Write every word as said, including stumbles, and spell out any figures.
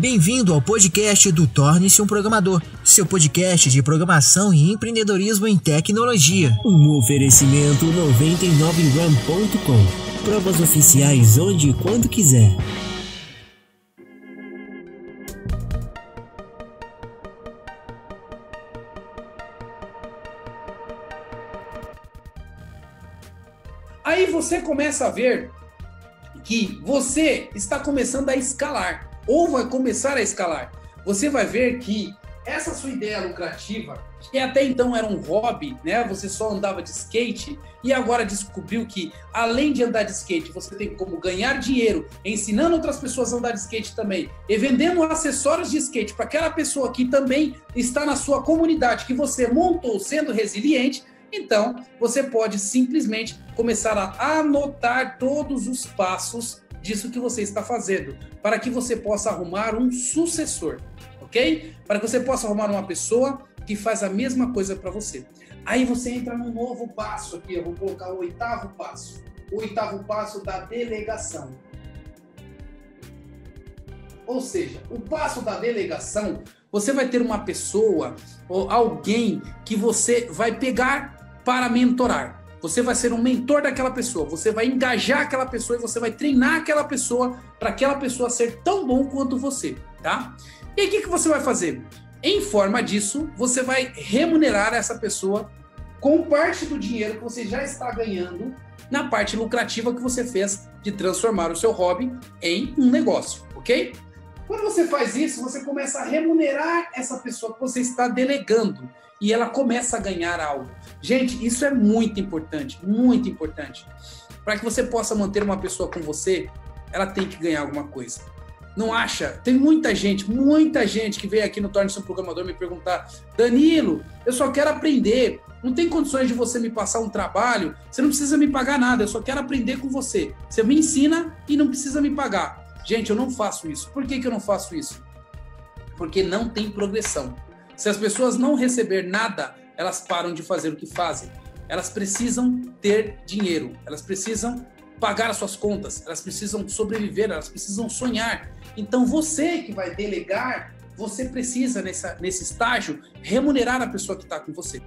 Bem-vindo ao podcast do Torne-se um Programador, seu podcast de programação e empreendedorismo em tecnologia. Um oferecimento noventa e nove ram ponto com. Provas oficiais onde e quando quiser. Aí você começa a ver que você está começando a escalar, ou vai começar a escalar. Você vai ver que essa sua ideia lucrativa, que até então era um hobby, né? Você só andava de skate e agora descobriu que, além de andar de skate, você tem como ganhar dinheiro ensinando outras pessoas a andar de skate também e vendendo acessórios de skate para aquela pessoa que também está na sua comunidade, que você montou sendo resiliente. Então, você pode simplesmente começar a anotar todos os passos disso que você está fazendo, para que você possa arrumar um sucessor, ok? Para que você possa arrumar uma pessoa que faz a mesma coisa para você. Aí você entra num novo passo aqui, eu vou colocar o oitavo passo. O oitavo passo da delegação. Ou seja, o passo da delegação, você vai ter uma pessoa ou alguém que você vai pegar para mentorar. Você vai ser um mentor daquela pessoa, você vai engajar aquela pessoa e você vai treinar aquela pessoa para aquela pessoa ser tão bom quanto você, tá? E o que, que você vai fazer? Em forma disso, você vai remunerar essa pessoa com parte do dinheiro que você já está ganhando na parte lucrativa que você fez de transformar o seu hobby em um negócio, ok? Quando você faz isso, você começa a remunerar essa pessoa que você está delegando. E ela começa a ganhar algo. Gente, isso é muito importante, muito importante. Para que você possa manter uma pessoa com você, ela tem que ganhar alguma coisa. Não acha? Tem muita gente, muita gente que veio aqui no Torne-se um Programador me perguntar: Danilo, eu só quero aprender, não tem condições de você me passar um trabalho, você não precisa me pagar nada, eu só quero aprender com você. Você me ensina e não precisa me pagar. Gente, eu não faço isso. Por que que eu não faço isso? Porque não tem progressão. Se as pessoas não receberem nada, elas param de fazer o que fazem. Elas precisam ter dinheiro, elas precisam pagar as suas contas, elas precisam sobreviver, elas precisam sonhar. Então você que vai delegar, você precisa nessa, nesse estágio remunerar a pessoa que está com você.